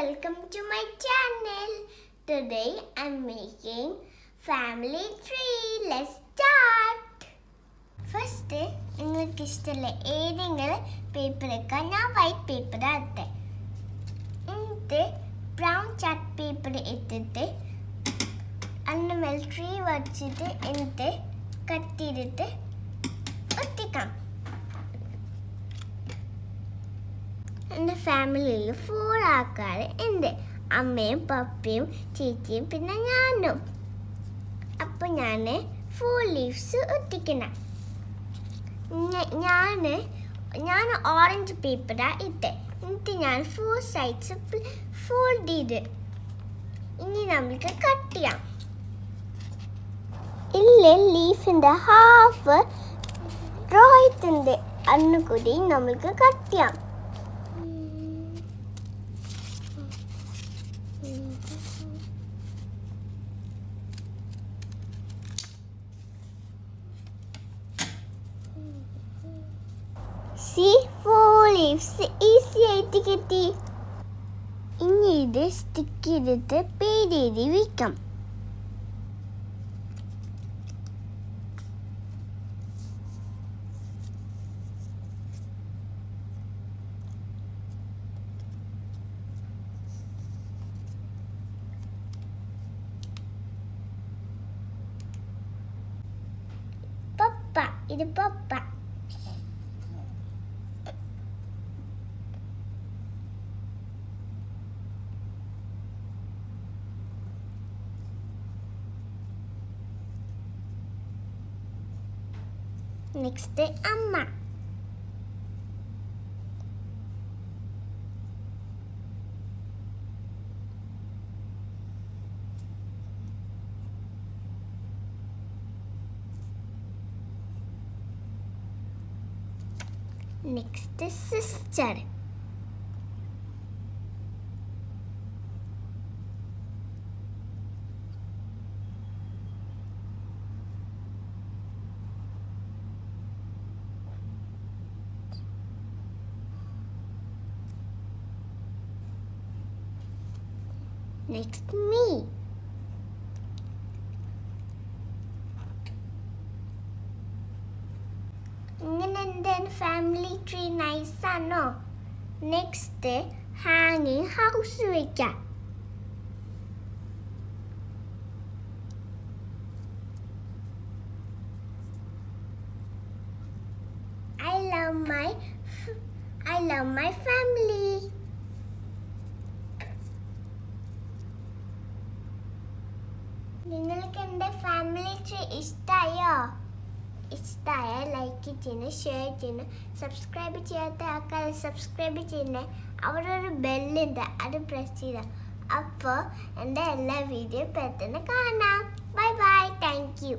Welcome to my channel. Today I'm making family tree. Let's start. First, നിങ്ങൾക്ക് ഇഷ്ടമുള്ള ഏതെങ്കിലും paper എടുക്കുക. ഞാൻ വൈറ്റ് പേപ്പർ എടുത്തേ. എന്നിട്ട് ബ്രൗൺ ചാർട്ട് പേപ്പർ എടുത്തിട്ട് അതിന് മേൽ ട്രീ വരച്ചിട്ട് എന്നിട്ട് കട്ട് ചെയ്തിട്ട് ഒട്ടിക്കാം. എൻ്റെ ഫാമിലിയിൽ 4 ആൾക്കാർ ഉണ്ട്. അമ്മയും പപ്പയും ചേച്ചിയും പിന്നെ ഞാനും. അപ്പോൾ ഞാൻ 4 ലീവ്സ് ഒട്ടിക്കണം. ഞാൻ ഓറഞ്ച് പേപ്പറാണ് ഇട്ട്. എന്നിട്ട് ഞാൻ 4 സൈഡ്സ് ഫോൾഡ് ചെയ്ത് ഇനി നമുക്ക് കട്ട് ചെയ്യാം. ഇല്ലേ ലീഫിൻ്റെ ഹാഫ് ഡ്രോ ആയിട്ടുണ്ട്. അന്ന് കൂടി നമുക്ക് കട്ട് ചെയ്യാം. See, 4 leaves easy ആയിട്ട് കിട്ടി. ഇനി ഇത് സ്റ്റിക്ക് ചെയ്തിട്ട് പേര് എഴുതി വയ്ക്കാം. ഇത് പപ്പ Next, amma. Next, sister. Next, me. And then family tree nice ano. Next, hanging house vekka. I love my family. നിങ്ങൾക്ക് എൻ്റെ ഫാമിലി ട്രീ ഇഷ്ടമായോ? ഇഷ്ടമായാൽ ലൈക്ക് ചെയ്യണം, ഷെയർ ചെയ്യണം. സബ്സ്ക്രൈബ് ചെയ്യാത്ത ആൾക്കാർ സബ്സ്ക്രൈബ് ചെയ്യണേ. അവിടെ ഒരു ബെല്ലുണ്ട്, അത് പ്രസ് ചെയ്താൽ അപ്പോൾ എൻ്റെ എല്ലാ വീഡിയോ പെട്ടെന്ന് കാണാം. Bye bye, thank U.